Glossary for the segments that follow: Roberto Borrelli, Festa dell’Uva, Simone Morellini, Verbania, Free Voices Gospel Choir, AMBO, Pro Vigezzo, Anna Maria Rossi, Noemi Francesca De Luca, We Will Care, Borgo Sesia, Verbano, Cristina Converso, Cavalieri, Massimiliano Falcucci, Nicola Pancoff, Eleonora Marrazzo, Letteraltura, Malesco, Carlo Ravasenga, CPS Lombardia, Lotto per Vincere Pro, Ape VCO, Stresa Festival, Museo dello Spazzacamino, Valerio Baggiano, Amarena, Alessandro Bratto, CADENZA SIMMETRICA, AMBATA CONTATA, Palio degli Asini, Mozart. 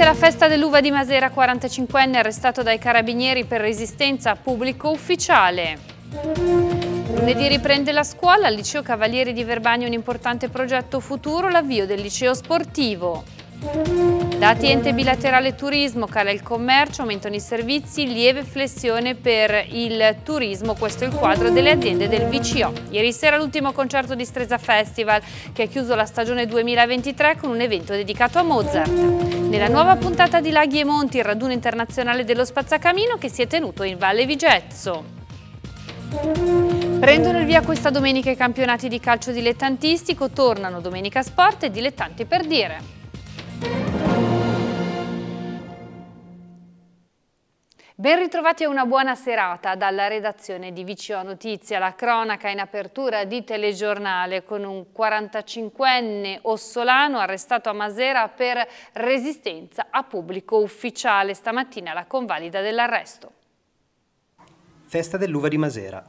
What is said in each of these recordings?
Durante la festa dell'uva di Masera, 45enne arrestato dai carabinieri per resistenza a pubblico ufficiale. Lunedì riprende la scuola, al liceo Cavalieri di Verbania un importante progetto futuro, l'avvio del liceo sportivo. Dati ente bilaterale turismo, cala il commercio, aumentano i servizi, lieve flessione per il turismo, questo è il quadro delle aziende del VCO. Ieri sera l'ultimo concerto di Stresa Festival che ha chiuso la stagione 2023 con un evento dedicato a Mozart. Nella nuova puntata di Laghi e Monti, il raduno internazionale dello spazzacamino che si è tenuto in Valle Vigezzo. Prendono il via questa domenica i campionati di calcio dilettantistico, tornano Domenica Sport e Dilettanti per dire. Ben ritrovati a una buona serata dalla redazione di VCO Notizia, la cronaca in apertura di telegiornale con un 45enne ossolano arrestato a Masera per resistenza a pubblico ufficiale. Stamattina la convalida dell'arresto. Festa dell'uva di Masera.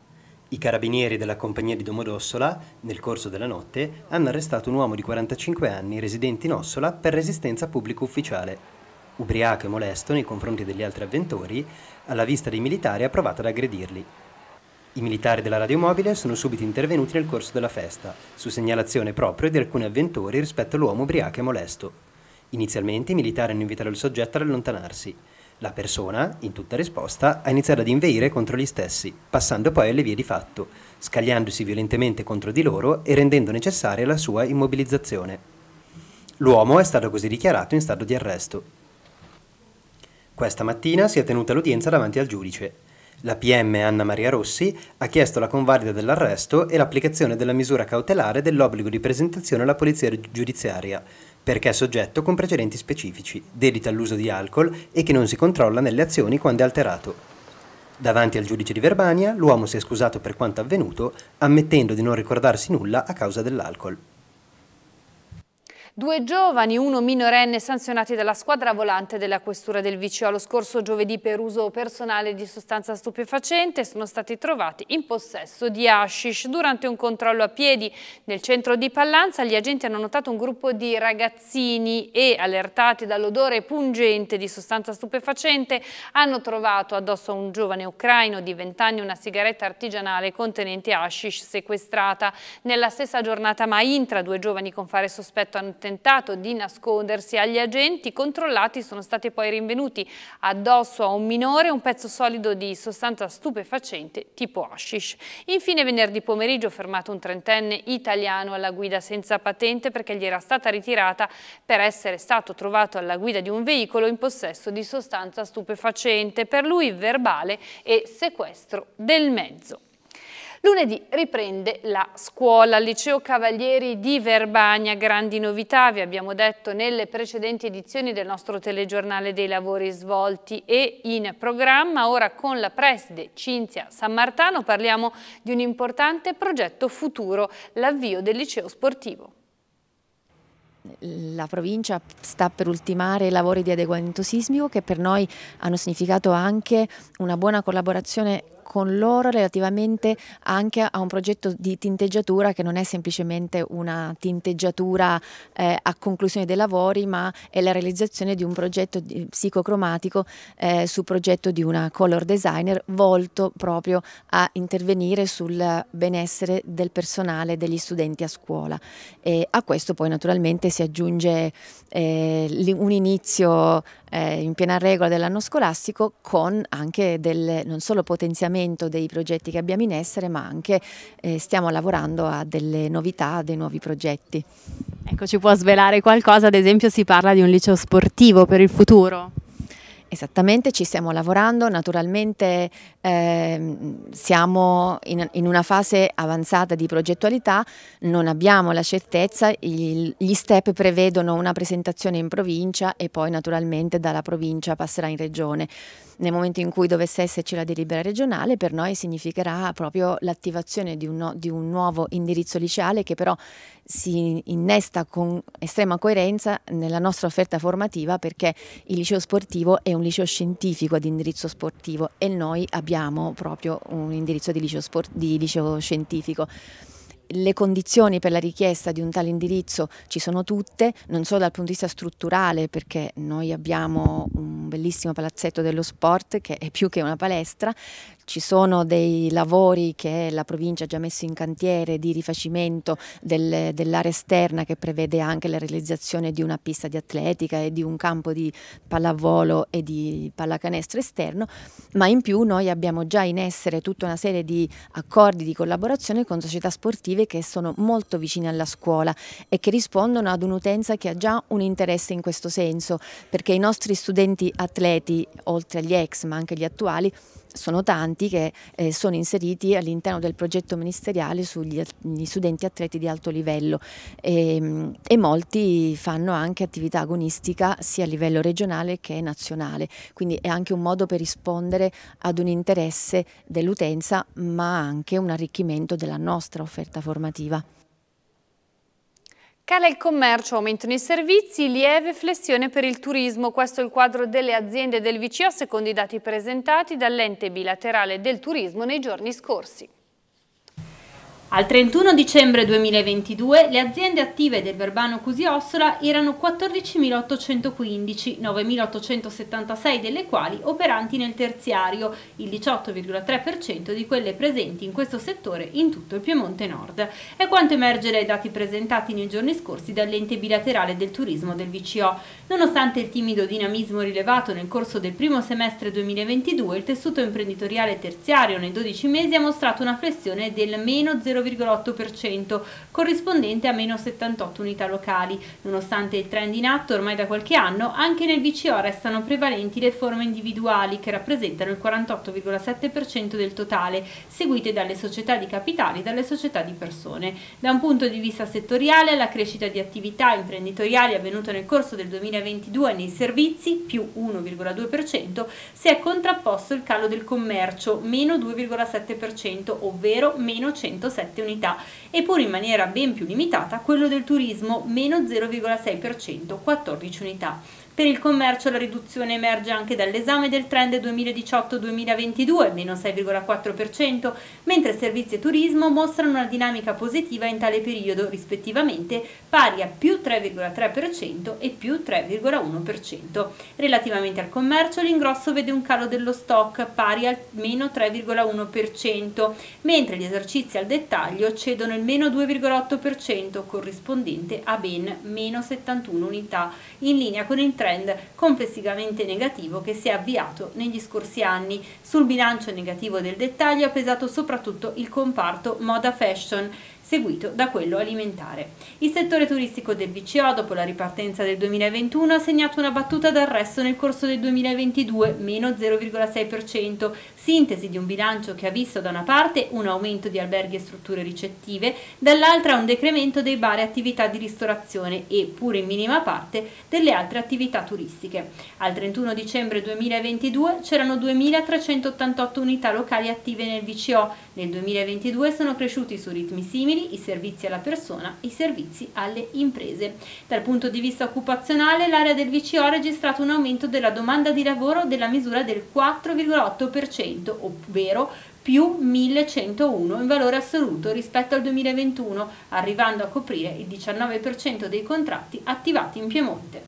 I carabinieri della compagnia di Domodossola, nel corso della notte, hanno arrestato un uomo di 45 anni residente in Ossola per resistenza a pubblico ufficiale. Ubriaco e molesto nei confronti degli altri avventori, alla vista dei militari ha provato ad aggredirli. I militari della radiomobile sono subito intervenuti nel corso della festa, su segnalazione proprio di alcuni avventori rispetto all'uomo ubriaco e molesto. Inizialmente i militari hanno invitato il soggetto ad allontanarsi. La persona, in tutta risposta, ha iniziato ad inveire contro gli stessi, passando poi alle vie di fatto, scagliandosi violentemente contro di loro e rendendo necessaria la sua immobilizzazione. L'uomo è stato così dichiarato in stato di arresto. Questa mattina si è tenuta l'udienza davanti al giudice. La PM Anna Maria Rossi ha chiesto la convalida dell'arresto e l'applicazione della misura cautelare dell'obbligo di presentazione alla polizia giudiziaria, perché è soggetto con precedenti specifici, dedito all'uso di alcol e che non si controlla nelle azioni quando è alterato. Davanti al giudice di Verbania, l'uomo si è scusato per quanto avvenuto, ammettendo di non ricordarsi nulla a causa dell'alcol. Due giovani, uno minorenne, sanzionati dalla squadra volante della questura del VCO lo scorso giovedì per uso personale di sostanza stupefacente, sono stati trovati in possesso di hashish. Durante un controllo a piedi nel centro di Pallanza, gli agenti hanno notato un gruppo di ragazzini e, allertati dall'odore pungente di sostanza stupefacente, hanno trovato addosso a un giovane ucraino di 20 anni una sigaretta artigianale contenente hashish sequestrata. Nella stessa giornata a Maintra, due giovani con fare sospetto hanno tentato di nascondersi agli agenti controllati, sono stati poi rinvenuti addosso a un minore un pezzo solido di sostanza stupefacente tipo hashish. Infine venerdì pomeriggio fermato un 30enne italiano alla guida senza patente perché gli era stata ritirata per essere stato trovato alla guida di un veicolo in possesso di sostanza stupefacente, per lui verbale e sequestro del mezzo. Lunedì riprende la scuola, al liceo Cavalieri di Verbania, grandi novità, vi abbiamo detto nelle precedenti edizioni del nostro telegiornale dei lavori svolti e in programma. Ora con la preside Cinzia San Martano parliamo di un importante progetto futuro, l'avvio del liceo sportivo. La provincia sta per ultimare i lavori di adeguamento sismico che per noi hanno significato anche una buona collaborazione con loro relativamente anche a un progetto di tinteggiatura che non è semplicemente una tinteggiatura a conclusione dei lavori, ma è la realizzazione di un progetto psicocromatico su progetto di una color designer volto proprio a intervenire sul benessere del personale degli studenti a scuola. E a questo poi naturalmente si aggiunge un inizio in piena regola dell'anno scolastico con anche del non solo potenziamento dei progetti che abbiamo in essere, ma anche stiamo lavorando a delle novità, a dei nuovi progetti. Ecco, ci può svelare qualcosa? Ad esempio si parla di un liceo sportivo per il futuro? Esattamente, ci stiamo lavorando, naturalmente siamo in una fase avanzata di progettualità, non abbiamo la certezza, gli step prevedono una presentazione in provincia e poi naturalmente dalla provincia passerà in regione. Nel momento in cui dovesse esserci la delibera regionale, per noi significherà proprio l'attivazione di un nuovo indirizzo liceale che però si innesta con estrema coerenza nella nostra offerta formativa, perché il liceo sportivo è un liceo scientifico ad indirizzo sportivo e noi abbiamo proprio un indirizzo di liceo scientifico. le condizioni per la richiesta di un tale indirizzo ci sono tutte, non solo dal punto di vista strutturale, perché noi abbiamo un bellissimo palazzetto dello sport che è più che una palestra, ci sono dei lavori che la provincia ha già messo in cantiere di rifacimento dell'area esterna, che prevede anche la realizzazione di una pista di atletica e di un campo di pallavolo e di pallacanestro esterno, ma in più noi abbiamo già in essere tutta una serie di accordi di collaborazione con società sportive che sono molto vicine alla scuola e che rispondono ad un'utenza che ha già un interesse in questo senso, perché i nostri studenti atleti, oltre agli ex ma anche gli attuali, sono tanti che sono inseriti all'interno del progetto ministeriale sugli studenti atleti di alto livello e molti fanno anche attività agonistica sia a livello regionale che nazionale, quindi è anche un modo per rispondere ad un interesse dell'utenza ma anche un arricchimento della nostra offerta formativa. Cala il commercio, aumento nei servizi, lieve flessione per il turismo. Questo è il quadro delle aziende del VCO secondo i dati presentati dall'ente bilaterale del turismo nei giorni scorsi. Al 31 dicembre 2022 le aziende attive del Verbano Cusi Ossola erano 14.815, 9.876 delle quali operanti nel terziario, il 18,3% di quelle presenti in questo settore in tutto il Piemonte Nord. È quanto emerge dai dati presentati nei giorni scorsi dall'ente bilaterale del turismo del VCO. Nonostante il timido dinamismo rilevato nel corso del primo semestre 2022, il tessuto imprenditoriale terziario nei 12 mesi ha mostrato una flessione del meno 0,8%, corrispondente a meno 78 unità locali. Nonostante il trend in atto ormai da qualche anno, anche nel VCO restano prevalenti le forme individuali che rappresentano il 48,7% del totale, seguite dalle società di capitali e dalle società di persone. Da un punto di vista settoriale, la crescita di attività imprenditoriali avvenuta nel corso del 2022 nei servizi, più 1,2%, si è contrapposto il calo del commercio, meno 2,7%, ovvero meno 107 unità, e pur in maniera ben più limitata quello del turismo, meno 0,6%, 14 unità. Per il commercio la riduzione emerge anche dall'esame del trend 2018-2022, meno 6,4%, mentre servizi e turismo mostrano una dinamica positiva in tale periodo, rispettivamente pari a più 3,3% e più 3,1%. Relativamente al commercio l'ingrosso vede un calo dello stock pari al meno 3,1%, mentre gli esercizi al dettaglio cedono il meno 2,8%, corrispondente a ben meno 71 unità, in linea con il trend complessivamente negativo che si è avviato negli scorsi anni. Sul bilancio negativo del dettaglio ha pesato soprattutto il comparto moda fashion, seguito da quello alimentare. Il settore turistico del VCO, dopo la ripartenza del 2021, ha segnato una battuta d'arresto nel corso del 2022, meno 0,6%, sintesi di un bilancio che ha visto da una parte un aumento di alberghi e strutture ricettive, dall'altra un decremento dei bar e attività di ristorazione e, pure in minima parte, delle altre attività turistiche. Al 31 dicembre 2022 c'erano 2.388 unità locali attive nel VCO, nel 2022 sono cresciuti su ritmi simili i servizi alla persona, i servizi alle imprese. Dal punto di vista occupazionale, l'area del VCO ha registrato un aumento della domanda di lavoro della misura del 4,8%, ovvero più 1.101 in valore assoluto rispetto al 2021, arrivando a coprire il 19% dei contratti attivati in Piemonte.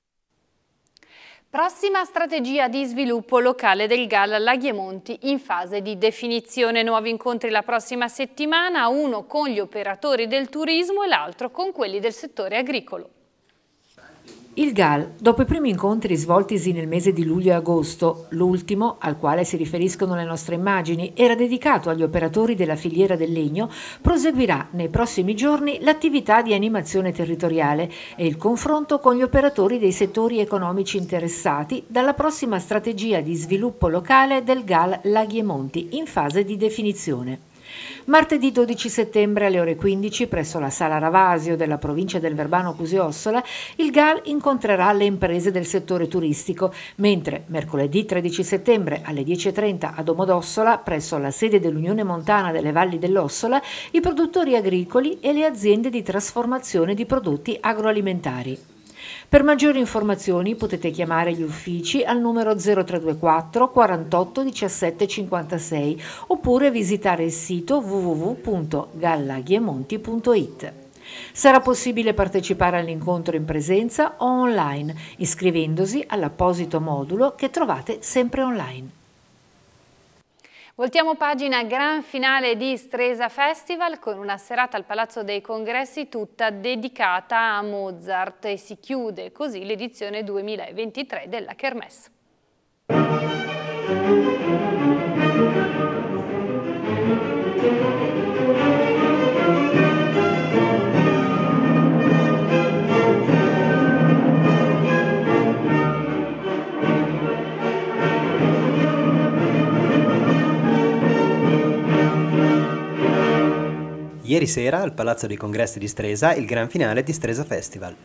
Prossima strategia di sviluppo locale del GAL Laghi e Monti in fase di definizione. Nuovi incontri la prossima settimana, uno con gli operatori del turismo e l'altro con quelli del settore agricolo. Il GAL, dopo i primi incontri svoltisi nel mese di luglio e agosto, l'ultimo, al quale si riferiscono le nostre immagini, era dedicato agli operatori della filiera del legno, proseguirà nei prossimi giorni l'attività di animazione territoriale e il confronto con gli operatori dei settori economici interessati dalla prossima strategia di sviluppo locale del GAL Laghi e Monti in fase di definizione. Martedì 12 settembre alle ore 15 presso la Sala Ravasio della provincia del Verbano Cusi Ossola il GAL incontrerà le imprese del settore turistico, mentre mercoledì 13 settembre alle 10.30 a Domodossola presso la sede dell'Unione Montana delle Valli dell'Ossola i produttori agricoli e le aziende di trasformazione di prodotti agroalimentari. Per maggiori informazioni potete chiamare gli uffici al numero 0324 48 17 56 oppure visitare il sito www.gallaghiemonti.it. Sarà possibile partecipare all'incontro in presenza o online iscrivendosi all'apposito modulo che trovate sempre online. Voltiamo pagina, gran finale di Stresa Festival con una serata al Palazzo dei Congressi tutta dedicata a Mozart e si chiude così l'edizione 2023 della Kermesse. Ieri sera al Palazzo dei Congressi di Stresa il gran finale di Stresa Festival,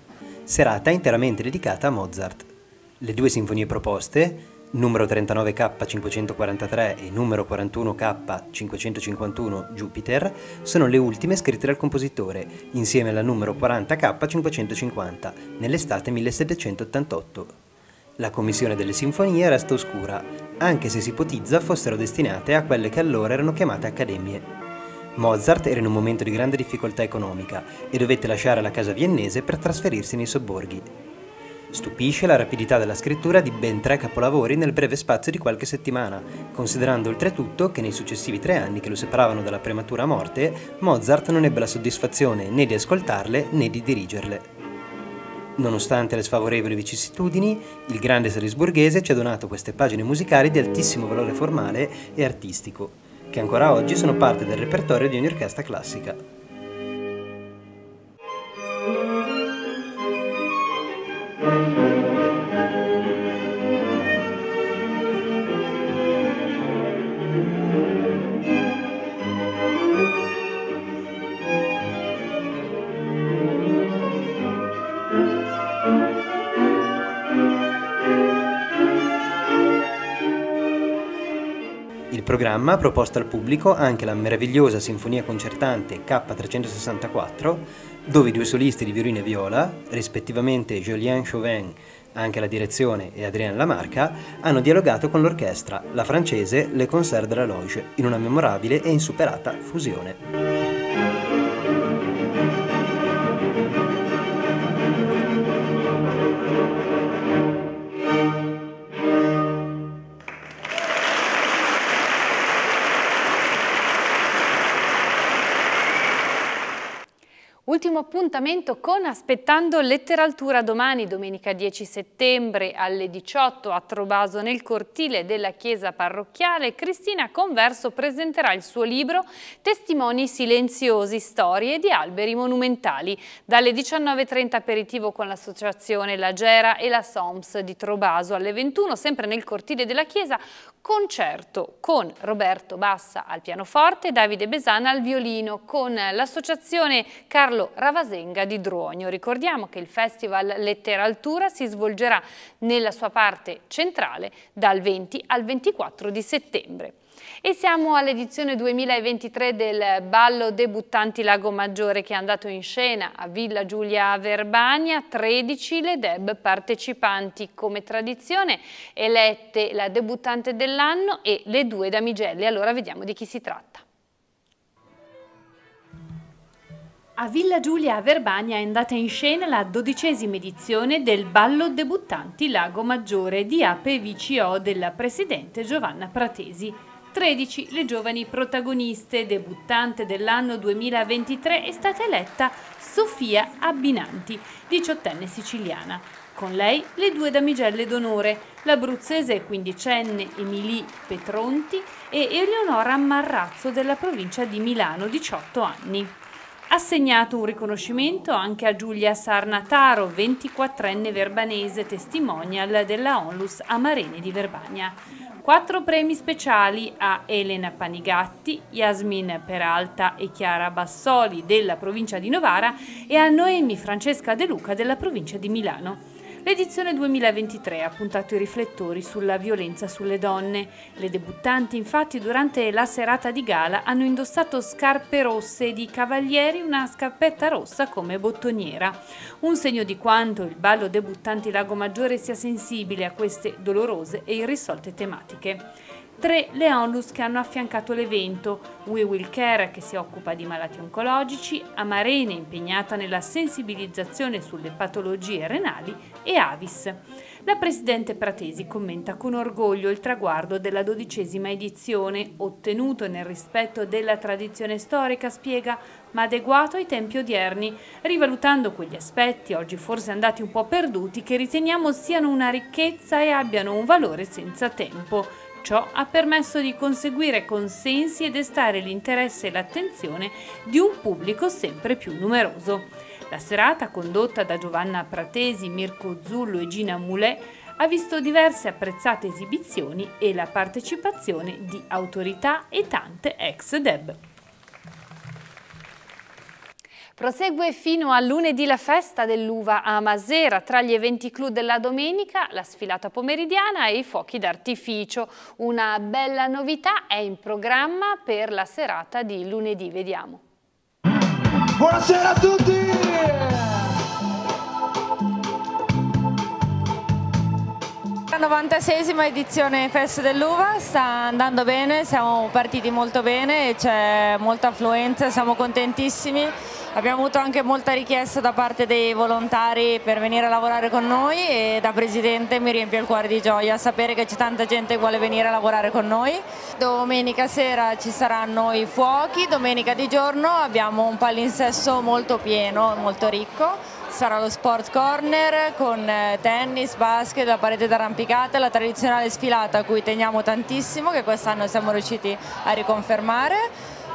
serata interamente dedicata a Mozart. Le due sinfonie proposte, numero 39K543 e numero 41K551 Jupiter, sono le ultime scritte dal compositore, insieme alla numero 40K550, nell'estate 1788. La commissione delle sinfonie resta oscura, anche se si ipotizza fossero destinate a quelle che allora erano chiamate accademie. Mozart era in un momento di grande difficoltà economica e dovette lasciare la casa viennese per trasferirsi nei sobborghi. Stupisce la rapidità della scrittura di ben 3 capolavori nel breve spazio di qualche settimana, considerando oltretutto che nei successivi 3 anni che lo separavano dalla prematura morte, Mozart non ebbe la soddisfazione né di ascoltarle né di dirigerle. Nonostante le sfavorevoli vicissitudini, il grande salisburghese ci ha donato queste pagine musicali di altissimo valore formale e artistico, che ancora oggi sono parte del repertorio di ogni orchestra classica. Il programma ha proposto al pubblico anche la meravigliosa sinfonia concertante K364, dove i due solisti di violino e viola, rispettivamente Julien Chauvin, anche alla direzione, e Adrien Lamarca, hanno dialogato con l'orchestra, la francese Le Concert de la Loge, in una memorabile e insuperata fusione. Ultimo appuntamento con Aspettando Letteraltura domani, domenica 10 settembre alle 18 a Trobaso nel cortile della chiesa parrocchiale. Cristina Converso presenterà il suo libro Testimoni silenziosi, storie di alberi monumentali. Dalle 19:30 aperitivo con l'associazione La Gera e la SOMS di Trobaso. Alle 21 sempre nel cortile della chiesa concerto con Roberto Bassa al pianoforte e Davide Besana al violino con l'associazione Carlo Ravasenga di Druogno. Ricordiamo che il Festival Letteraltura si svolgerà nella sua parte centrale dal 20 al 24 di settembre. E siamo all'edizione 2023 del ballo debuttanti Lago Maggiore che è andato in scena a Villa Giulia a Verbania, 13 le DEB partecipanti, come tradizione elette la debuttante dell'anno e le 2 damigelle. Allora vediamo di chi si tratta. A Villa Giulia a Verbania è andata in scena la 12ª edizione del ballo debuttanti Lago Maggiore di Ape VCO della presidente Giovanna Pratesi. 13 le giovani protagoniste. Debuttante dell'anno 2023 è stata eletta Sofia Abbinanti, 18enne siciliana. Con lei le 2 damigelle d'onore, l'abruzzese 15enne Emilie Petronti e Eleonora Marrazzo della provincia di Milano, 18 anni. Assegnato un riconoscimento anche a Giulia Sarnataro, 24enne verbanese, testimonial della Onlus Amarena di Verbania. 4 premi speciali a Elena Panigatti, Yasmin Peralta e Chiara Bassoli della provincia di Novara e a Noemi Francesca De Luca della provincia di Milano. L'edizione 2023 ha puntato i riflettori sulla violenza sulle donne. Le debuttanti, infatti, durante la serata di gala hanno indossato scarpe rosse ed i cavalieri una scarpetta rossa come bottoniera. Un segno di quanto il ballo debuttanti Lago Maggiore sia sensibile a queste dolorose e irrisolte tematiche. 3 le onlus che hanno affiancato l'evento: We Will Care, che si occupa di malati oncologici, Amarena, impegnata nella sensibilizzazione sulle patologie renali, e Avis. La presidente Pratesi commenta con orgoglio il traguardo della 12ª edizione, ottenuto nel rispetto della tradizione storica, spiega, ma adeguato ai tempi odierni, rivalutando quegli aspetti, oggi forse andati un po' perduti, che riteniamo siano una ricchezza e abbiano un valore senza tempo. Ciò ha permesso di conseguire consensi e destare l'interesse e l'attenzione di un pubblico sempre più numeroso. La serata, condotta da Giovanna Pratesi, Mirko Zullo e Gina Mulè, ha visto diverse apprezzate esibizioni e la partecipazione di autorità e tante ex DEB. Prosegue fino a lunedì la festa dell'uva a Masera, tra gli eventi clou della domenica, la sfilata pomeridiana e i fuochi d'artificio. Una bella novità è in programma per la serata di lunedì, vediamo. Buonasera a tutti! 96ª edizione Festa dell'Uva, sta andando bene, siamo partiti molto bene, c'è molta affluenza, siamo contentissimi, abbiamo avuto anche molta richiesta da parte dei volontari per venire a lavorare con noi e da presidente mi riempie il cuore di gioia sapere che c'è tanta gente che vuole venire a lavorare con noi. Domenica sera ci saranno i fuochi, domenica di giorno abbiamo un palinsesto molto pieno, molto ricco. Sarà lo sport corner con tennis, basket, la parete d'arrampicata, la tradizionale sfilata a cui teniamo tantissimo, che quest'anno siamo riusciti a riconfermare.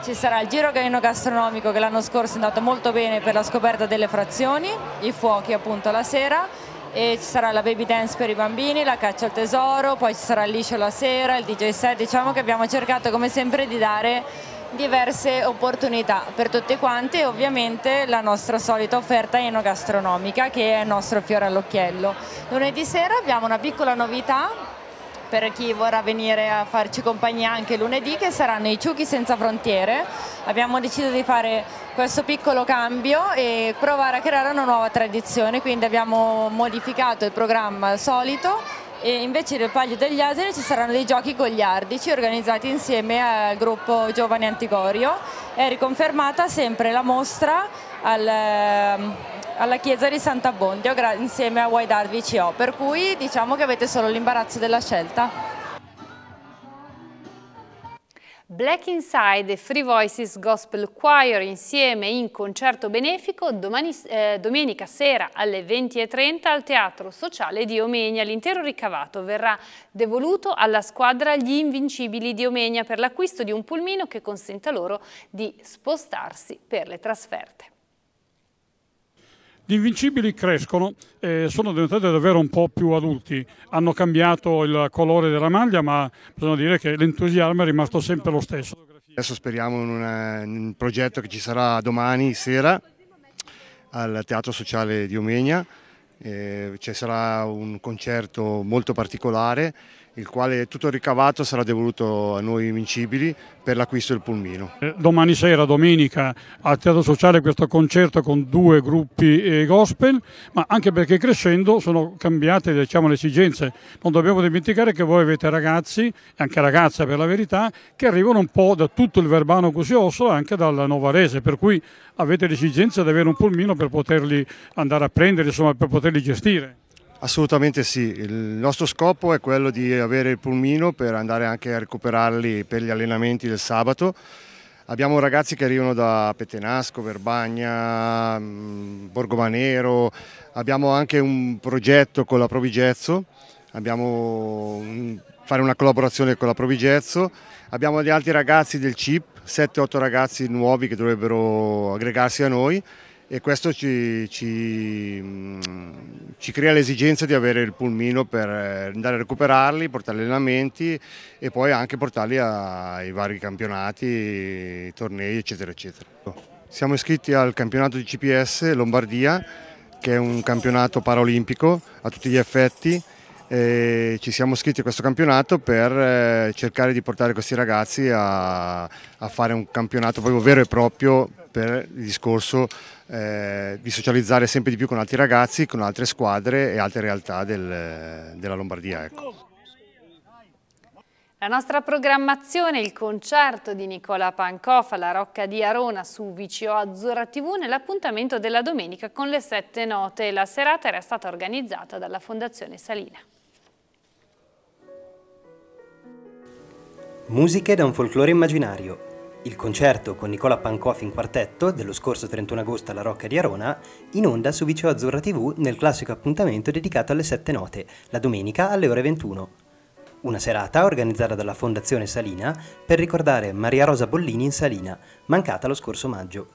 Ci sarà il giro gastronomico che l'anno scorso è andato molto bene per la scoperta delle frazioni, i fuochi appunto la sera, e ci sarà la baby dance per i bambini, la caccia al tesoro, poi ci sarà il liscio la sera, il DJ set. Diciamo che abbiamo cercato come sempre di dare diverse opportunità per tutti quanti e ovviamente la nostra solita offerta enogastronomica, che è il nostro fiore all'occhiello. Lunedì sera abbiamo una piccola novità per chi vorrà venire a farci compagnia anche lunedì, che saranno i ciuchi senza frontiere. Abbiamo deciso di fare questo piccolo cambio e provare a creare una nuova tradizione, quindi abbiamo modificato il programma solito e invece del Palio degli Asini ci saranno dei giochi goliardici organizzati insieme al gruppo Giovani Anticorio. È riconfermata sempre la mostra alla chiesa di Sant'Abbondio insieme a Wide Art VCO, per cui diciamo che avete solo l'imbarazzo della scelta. Black Inside e Free Voices Gospel Choir insieme in concerto benefico domenica sera alle 20:30 al Teatro Sociale di Omegna. L'intero ricavato verrà devoluto alla squadra Gli Invincibili di Omegna per l'acquisto di un pulmino che consenta loro di spostarsi per le trasferte. Gli Invincibili crescono e sono diventati davvero un po' più adulti, hanno cambiato il colore della maglia, ma bisogna dire che l'entusiasmo è rimasto sempre lo stesso. Adesso speriamo in un progetto che ci sarà domani sera al Teatro Sociale di Omegna. Ci sarà un concerto molto particolare, il quale tutto il ricavato sarà devoluto a noi Invincibili per l'acquisto del pulmino. Domani sera, domenica, al Teatro Sociale questo concerto con 2 gruppi gospel, ma anche perché crescendo sono cambiate, diciamo, le esigenze. Non dobbiamo dimenticare che voi avete ragazzi, e anche ragazze per la verità, che arrivano un po' da tutto il Verbano Cusiosso e anche dal Novarese, per cui avete l'esigenza di avere un pulmino per poterli andare a prendere, insomma, per poterli gestire. Assolutamente sì, il nostro scopo è quello di avere il pulmino per andare anche a recuperarli per gli allenamenti del sabato. Abbiamo ragazzi che arrivano da Petenasco, Verbagna, Borgomanero, abbiamo anche un progetto con la Pro Vigezzo, fare una collaborazione con la Pro Vigezzo, abbiamo gli altri ragazzi del CIP, 7-8 ragazzi nuovi che dovrebbero aggregarsi a noi. E questo ci crea l'esigenza di avere il pulmino per andare a recuperarli, portarli agli allenamenti e poi anche portarli ai vari campionati, tornei eccetera eccetera. Siamo iscritti al campionato di CPS Lombardia che è un campionato paraolimpico a tutti gli effetti. Ci siamo iscritti a questo campionato per cercare di portare questi ragazzi a fare un campionato proprio vero e proprio per il discorso di socializzare sempre di più con altri ragazzi, con altre squadre e altre realtà della Lombardia. Ecco. La nostra programmazione, il concerto di Nicola Pancoff alla Rocca di Arona su VCO Azzurra TV nell'appuntamento della domenica con le 7 note. La serata era stata organizzata dalla Fondazione Salina. Musiche da un folklore immaginario. Il concerto con Nicola Pancoff in quartetto dello scorso 31 agosto alla Rocca di Arona, in onda su VCO Azzurra TV nel classico appuntamento dedicato alle 7 note, la domenica alle ore 21. Una serata organizzata dalla Fondazione Salina per ricordare Maria Rosa Bollini in Salina, mancata lo scorso maggio.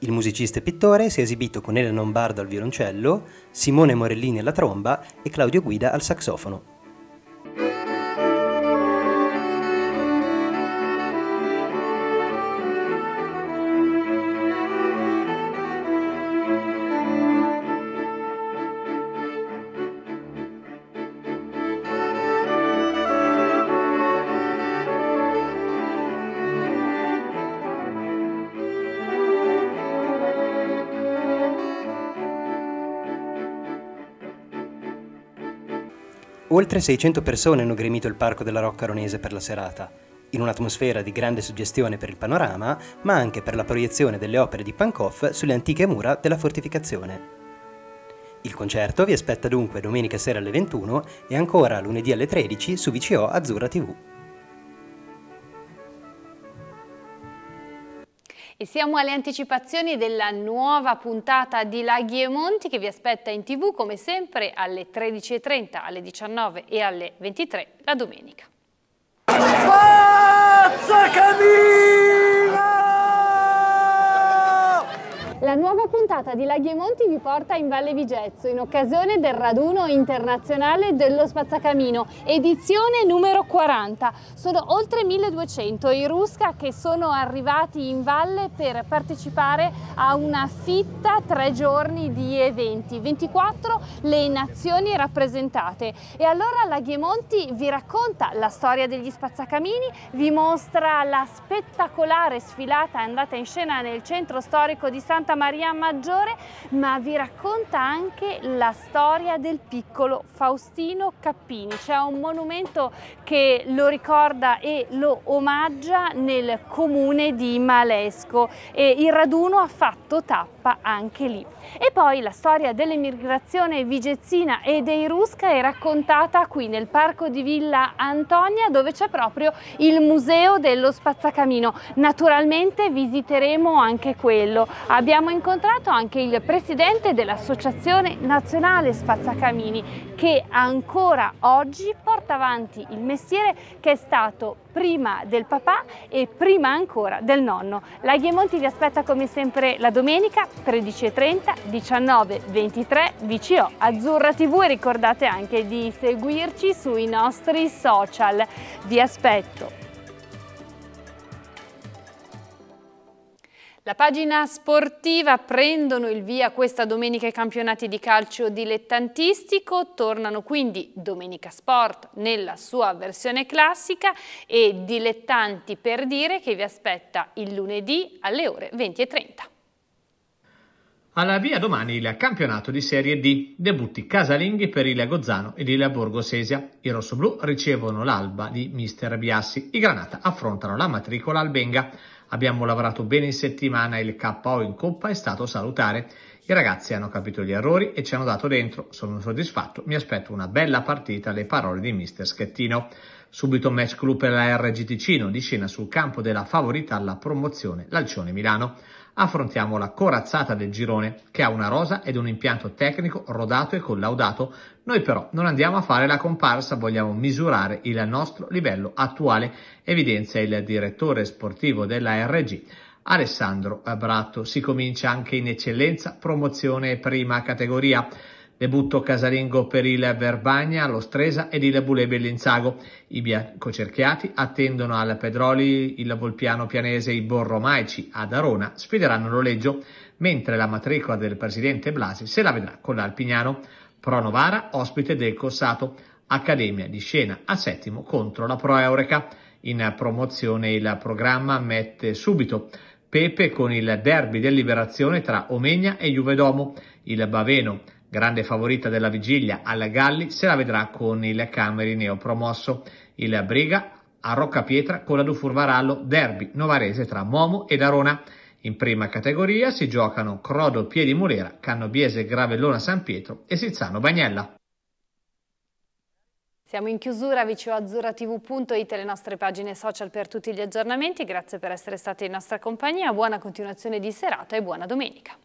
Il musicista e pittore si è esibito con Elena Lombardo al violoncello, Simone Morellini alla tromba e Claudio Guida al saxofono. Oltre 600 persone hanno gremito il parco della Rocca Aronese per la serata, in un'atmosfera di grande suggestione per il panorama, ma anche per la proiezione delle opere di Pancoff sulle antiche mura della fortificazione. Il concerto vi aspetta dunque domenica sera alle 21 e ancora lunedì alle 13 su VCO Azzurra TV. E siamo alle anticipazioni della nuova puntata di Laghi e Monti che vi aspetta in TV come sempre alle 13:30, alle 19 e alle 23 la domenica. Forza Camilla! La nuova puntata di Laghi e Monti vi porta in Valle Vigezzo in occasione del raduno internazionale dello spazzacamino, edizione numero 40. Sono oltre 1200 i Rusca che sono arrivati in valle per partecipare a una fitta 3 giorni di eventi, 24 le nazioni rappresentate. E allora Laghi e Monti vi racconta la storia degli spazzacamini, vi mostra la spettacolare sfilata andata in scena nel centro storico di Santa Maria Maggiore, ma vi racconta anche la storia del piccolo Faustino Cappini. C'è un monumento che lo ricorda e lo omaggia nel comune di Malesco e il raduno ha fatto tappa anche lì. E poi la storia dell'emigrazione vigezzina e dei Rusca è raccontata qui nel parco di Villa Antonia, dove c'è proprio il museo dello spazzacamino. Naturalmente visiteremo anche quello. Abbiamo incontrato anche il presidente dell'Associazione Nazionale Spazzacamini che ancora oggi porta avanti il mestiere che è stato prima del papà e prima ancora del nonno. Laghi e Monti vi aspetta come sempre la domenica 13:30, 19:23 VCO Azzurra TV e ricordate anche di seguirci sui nostri social. Vi aspetto! La pagina sportiva: prendono il via questa domenica i campionati di calcio dilettantistico, tornano quindi Domenica Sport nella sua versione classica e Dilettanti per dire che vi aspetta il lunedì alle ore 20:30. Alla via domani il campionato di Serie D, debutti casalinghi per il Gozzano ed il Borgo Sesia. I rossoblù ricevono l'Alba di mister Biassi, i Granata affrontano la Matricola Albenga. Abbiamo lavorato bene in settimana, il KO in Coppa è stato salutare. I ragazzi hanno capito gli errori e ci hanno dato dentro, sono soddisfatto, mi aspetto una bella partita, le parole di mister Schettino. Subito match clou per la RG Ticino, di scena sul campo della favorita alla promozione, l'Alcione Milano. Affrontiamo la corazzata del girone, che ha una rosa ed un impianto tecnico rodato e collaudato. Noi però non andiamo a fare la comparsa, vogliamo misurare il nostro livello attuale, evidenzia il direttore sportivo della RG, Alessandro Bratto. Si comincia anche in eccellenza, promozione prima categoria. Debutto casalingo per il Verbagna, lo Stresa ed il Bulebio e Linzago. I biancocerchiati attendono al Pedroli, il Volpiano Pianese, i Borromaici ad Arona sfideranno l'Oleggio, mentre la matricola del presidente Blasi se la vedrà con l'Alpignano. Pro Novara, ospite del Cossato, Accademia di Scena a Settimo contro la Pro Eureka. In promozione il programma mette subito Pepe con il derby del Liberazione tra Omegna e Juvedomo. Il Baveno, grande favorita della vigilia alla Galli, se la vedrà con il Cameri neopromosso. Il Briga a Roccapietra con la Dufurvarallo, derby novarese tra Momo ed Arona. In prima categoria si giocano Crodo Piedimulera, Cannobiese Gravellona San Pietro e Sizzano Bagnella. Siamo in chiusura, vcoazzurratv.it e le nostre pagine social per tutti gli aggiornamenti. Grazie per essere stati in nostra compagnia, buona continuazione di serata e buona domenica.